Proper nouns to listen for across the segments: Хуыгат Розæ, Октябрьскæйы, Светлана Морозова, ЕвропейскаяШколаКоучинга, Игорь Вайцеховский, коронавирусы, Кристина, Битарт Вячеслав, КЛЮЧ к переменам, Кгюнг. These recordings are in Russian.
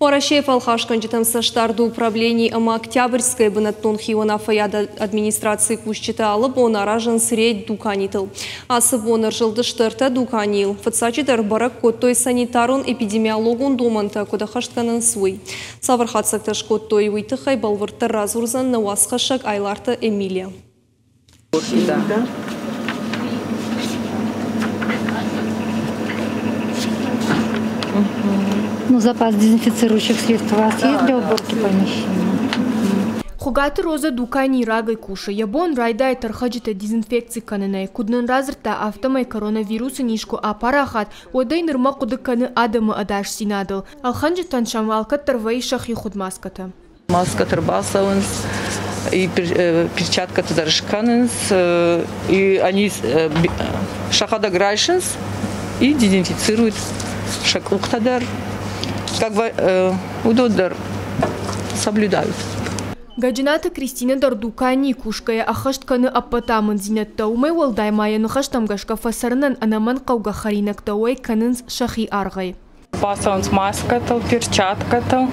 Марашей фалхашкан жетем саштарду управлений ама Октябрьскæй бынаттон хиуана фаяда администрации кушчита алып онаражын сред дуканитыл. Асып онар жылдыштырта дуканил. Фатсачитар барак коттой санитарун эпидемиологун доманта кодахаштканын суй. Савархатсакташ коттой уйтыхай балвырттар разурзан науасхашак айларты Эмилия. Ну, запас дезинфицирующих средств у вас есть для уборки помещения? Хугаты роза дукани рагай куша. Ябон райдай тархаджита дезинфекции канене. Куднан разрта автомай коронавируса нишку апарахат. Удай нырма кудыканы адама адаш синадыл. Алханджитан шамвалка тарвай шахи худмаската. Маска тарбасаунс. И перчатка туда рышканенс, и они шахада грайшенс и дезинфицируют шаклуктадар, как бы удодар соблюдают. Гаджината Кристина дардукани кушкая ахаштканы апатамын зинетта умай уалдаймая нахаштамгашка фасарнан анаман каугахаринак тауэй каненс шахи аргай. Пасаунс маска тал, перчатка тал.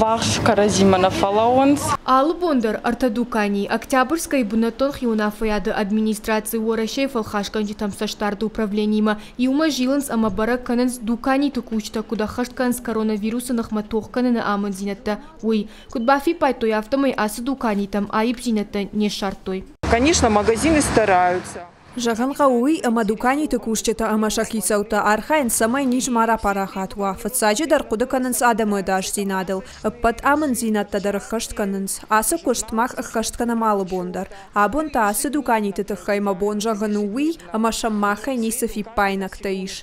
Ваш каразимана фалаонс. Албондар артадукани Октябрьскæй бунатон хиунафаяда администрации уорашей фалхашканчитам саштарды управленима и умажиланс амабараккананс дукани тукучта кудахаштканс коронавируса нахматохканана аман зинатта уй. Кудбафи пайтой автомай асы дуканитам айып зинатта не шартой. Конечно, магазины стараются. Жағанға уи амадукани текушчета амашахи саута архайн самай нижмара парахатуа. Фатсаджидар кудыканынс адамы даш зинадыл. Аппат амын зинаттадар хаштканынс. Асы куштмах хаштканам алыбондар. Абонта асы дукани тетыхаймабон жаған уи амашаммахай нисафи пайнактаиш.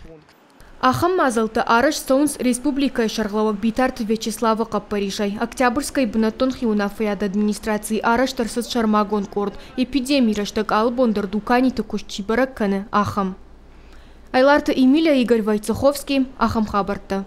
Ахам мазалта араш соунс республикай шарлавак Битарт Вячеслава Каппаришай. Октябрьскæй бынатон хиунафаяда администрации араш тарсыз шармагон корд. Эпидемираштак албондар дукани токуш чибаракканы ахам. Айларта Эмилия, Игорь Вайцеховский, Ахам Хабарта.